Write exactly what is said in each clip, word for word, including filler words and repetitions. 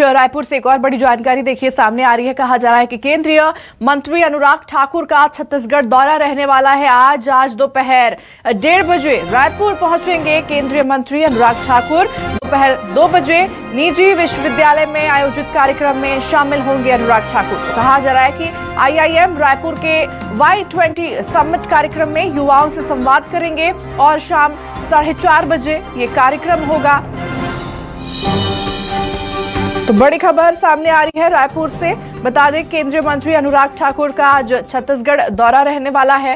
रायपुर से एक और बड़ी जानकारी देखिए सामने आ रही है। कहा जा रहा है कि केंद्रीय मंत्री अनुराग ठाकुर का छत्तीसगढ़ दौरा रहने वाला है। आज आज दोपहर डेढ़ बजे रायपुर पहुंचेंगे केंद्रीय मंत्री अनुराग ठाकुर। दोपहर दो बजे निजी विश्वविद्यालय में आयोजित कार्यक्रम में शामिल होंगे अनुराग ठाकुर। तो कहा जा रहा है कि आई आई एम रायपुर के वाई ट्वेंटी समिट कार्यक्रम में युवाओं से संवाद करेंगे और शाम साढ़े चार बजे ये कार्यक्रम होगा। तो बड़ी खबर सामने आ रही है रायपुर से। बता दें केंद्रीय मंत्री अनुराग ठाकुर का आज छत्तीसगढ़ दौरा रहने वाला है।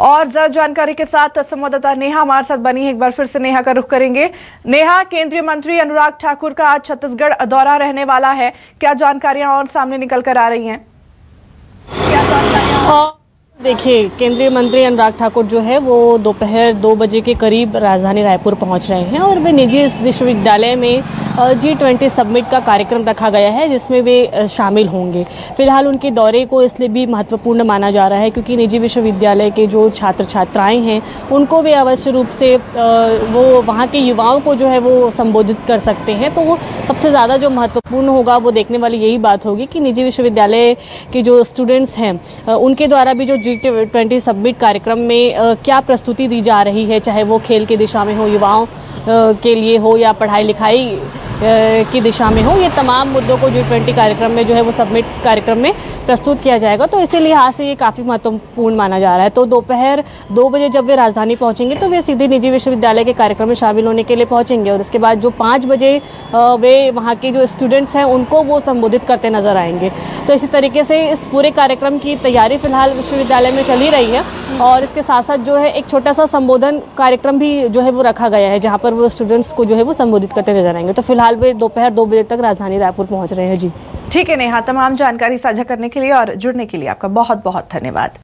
और ज्यादा जानकारी के साथ संवाददाता नेहा हमारे साथ बनी है। एक बार फिर से नेहा का रुख करेंगे। नेहा, केंद्रीय मंत्री अनुराग ठाकुर का आज छत्तीसगढ़ दौरा रहने वाला है, क्या जानकारियां और सामने निकल कर आ रही हैं? क्या जानकारियां? देखिए, केंद्रीय मंत्री अनुराग ठाकुर जो है वो दोपहर दो बजे के करीब राजधानी रायपुर पहुंच रहे हैं और वे निजी विश्वविद्यालय में जी ट्वेंटी सबमिट का कार्यक्रम रखा गया है जिसमें वे शामिल होंगे। फिलहाल उनके दौरे को इसलिए भी महत्वपूर्ण माना जा रहा है क्योंकि निजी विश्वविद्यालय के जो छात्र छात्राएं हैं उनको वे अवश्य रूप से वो वहाँ के युवाओं को जो है वो संबोधित कर सकते हैं। तो सबसे ज़्यादा जो महत्वपूर्ण होगा वो देखने वाली यही बात होगी कि निजी विश्वविद्यालय के जो स्टूडेंट्स हैं उनके द्वारा भी जो जी ट्वेंटी सबमिट कार्यक्रम में आ, क्या प्रस्तुति दी जा रही है, चाहे वो खेल की दिशा में हो, युवाओं आ, के लिए हो या पढ़ाई लिखाई आ, की दिशा में हो। ये तमाम मुद्दों को जी ट्वेंटी कार्यक्रम में जो है वो सबमिट कार्यक्रम में प्रस्तुत किया जाएगा। तो इसी लिहाज से ये काफ़ी महत्वपूर्ण माना जा रहा है। तो दोपहर दो बजे जब वे राजधानी पहुंचेंगे तो वे सीधे निजी विश्वविद्यालय के कार्यक्रम में शामिल होने के लिए पहुंचेंगे और उसके बाद जो पाँच बजे वे वहाँ के जो स्टूडेंट्स हैं उनको वो संबोधित करते नजर आएंगे। तो इसी तरीके से इस पूरे कार्यक्रम की तैयारी फिलहाल विश्वविद्यालय में चल ही रही है और इसके साथ साथ जो है एक छोटा सा संबोधन कार्यक्रम भी जो है वो रखा गया है जहाँ पर वो स्टूडेंट्स को जो है वो संबोधित करते नजर आएंगे। तो फिलहाल वे दोपहर दो बजे तक राजधानी रायपुर पहुँच रहे हैं। जी ठीक है नेहा, तमाम जानकारी साझा करने के लिए और जुड़ने के लिए आपका बहुत बहुत धन्यवाद।